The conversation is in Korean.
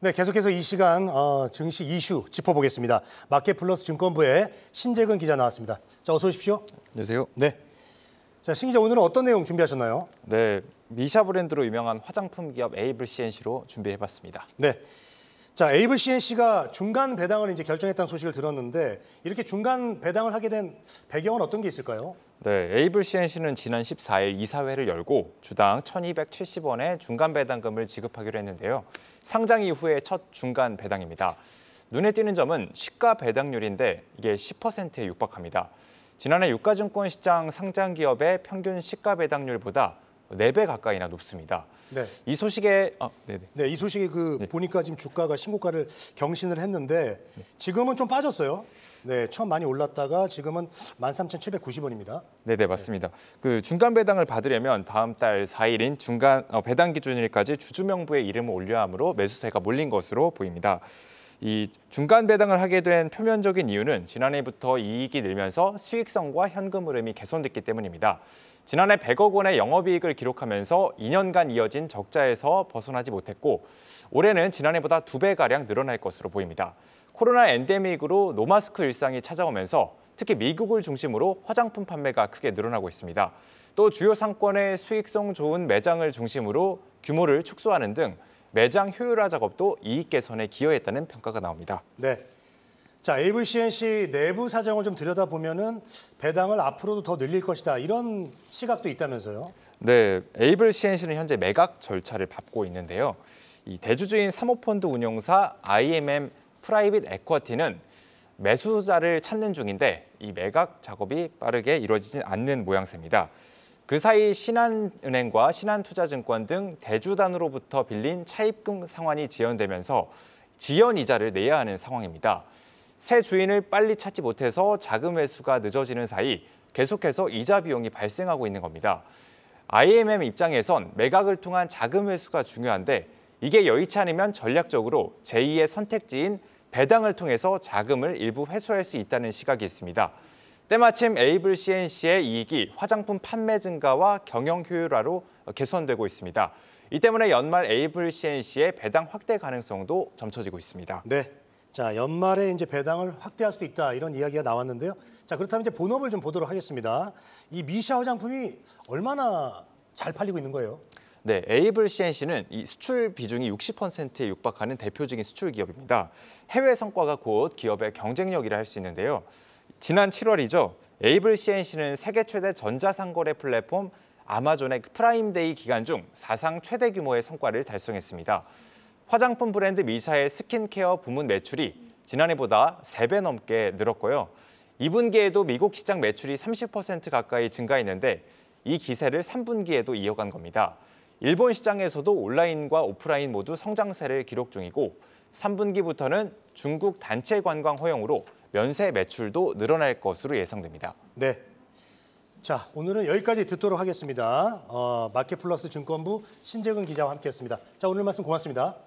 네, 계속해서 이 시간 증시 이슈 짚어보겠습니다. 마켓 플러스 증권부의 신재근 기자 나왔습니다. 자, 어서 오십시오. 안녕하세요. 네. 자, 신 기자, 오늘은 어떤 내용 준비하셨나요? 네, 미샤 브랜드로 유명한 화장품 기업 에이블 씨앤씨로 준비해봤습니다. 네. 자, 에이블 씨앤씨가 중간 배당을 이제 결정했다는 소식을 들었는데, 이렇게 중간 배당을 하게 된 배경은 어떤 게 있을까요? 네, 에이블 씨앤씨는 지난 14일 이사회를 열고 주당 1,270원의 중간 배당금을 지급하기로 했는데요. 상장 이후의 첫 중간 배당입니다. 눈에 띄는 점은 시가 배당률인데 이게 10%에 육박합니다. 지난해 유가증권 시장 상장 기업의 평균 시가 배당률보다 4배 가까이나 높습니다. 네. 이 소식에 보니까 지금 주가가 신고가를 경신을 했는데 지금은 좀 빠졌어요. 네, 처음 많이 올랐다가 지금은 13,790원입니다. 네, 맞습니다. 그 중간 배당을 받으려면 다음 달 4일인 중간 배당 기준일까지 주주명부의 이름을 올려야 하므로 매수세가 몰린 것으로 보입니다. 이 중간 배당을 하게 된 표면적인 이유는 지난해부터 이익이 늘면서 수익성과 현금 흐름이 개선됐기 때문입니다. 지난해 100억 원의 영업이익을 기록하면서 2년간 이어진 적자에서 벗어나지 못했고, 올해는 지난해보다 2배가량 늘어날 것으로 보입니다. 코로나 엔데믹으로 노마스크 일상이 찾아오면서 특히 미국을 중심으로 화장품 판매가 크게 늘어나고 있습니다. 또 주요 상권의 수익성 좋은 매장을 중심으로 규모를 축소하는 등 매장 효율화 작업도 이익 개선에 기여했다는 평가가 나옵니다. 네. 자, 에이블 씨앤씨 내부 사정을 좀 들여다보면은 배당을 앞으로도 더 늘릴 것이다, 이런 시각도 있다면서요? 네, 에이블 씨앤씨는 현재 매각 절차를 밟고 있는데요. 이 대주주인 사모펀드 운용사 IMM 프라이빗 에쿼티는 매수자를 찾는 중인데 이 매각 작업이 빠르게 이루어지진 않는 모양새입니다. 그 사이 신한은행과 신한투자증권 등 대주단으로부터 빌린 차입금 상환이 지연되면서 지연 이자를 내야 하는 상황입니다. 새 주인을 빨리 찾지 못해서 자금 회수가 늦어지는 사이 계속해서 이자 비용이 발생하고 있는 겁니다. IMM 입장에선 매각을 통한 자금 회수가 중요한데 이게 여의치 않으면 전략적으로 제2의 선택지인 배당을 통해서 자금을 일부 회수할 수 있다는 시각이 있습니다. 때마침 에이블 씨앤씨의 이익이 화장품 판매 증가와 경영 효율화로 개선되고 있습니다. 이 때문에 연말 에이블 씨앤씨의 배당 확대 가능성도 점쳐지고 있습니다. 네. 자, 연말에 이제 배당을 확대할 수도 있다, 이런 이야기가 나왔는데요. 자, 그렇다면 이제 본업을 좀 보도록 하겠습니다. 이 미샤 화장품이 얼마나 잘 팔리고 있는 거예요? 네, 에이블 씨앤씨는 이 수출 비중이 60%에 육박하는 대표적인 수출 기업입니다. 해외 성과가 곧 기업의 경쟁력이라 할 수 있는데요. 지난 7월이죠. 에이블 씨앤씨는 세계 최대 전자상거래 플랫폼 아마존의 프라임데이 기간 중 사상 최대 규모의 성과를 달성했습니다. 화장품 브랜드 미샤의 스킨케어 부문 매출이 지난해보다 3배 넘게 늘었고요. 2분기에도 미국 시장 매출이 30% 가까이 증가했는데 이 기세를 3분기에도 이어간 겁니다. 일본 시장에서도 온라인과 오프라인 모두 성장세를 기록 중이고 3분기부터는 중국 단체 관광 허용으로 면세 매출도 늘어날 것으로 예상됩니다. 네. 자, 오늘은 여기까지 듣도록 하겠습니다. 마켓 플러스 증권부 신재근 기자와 함께했습니다. 자, 오늘 말씀 고맙습니다.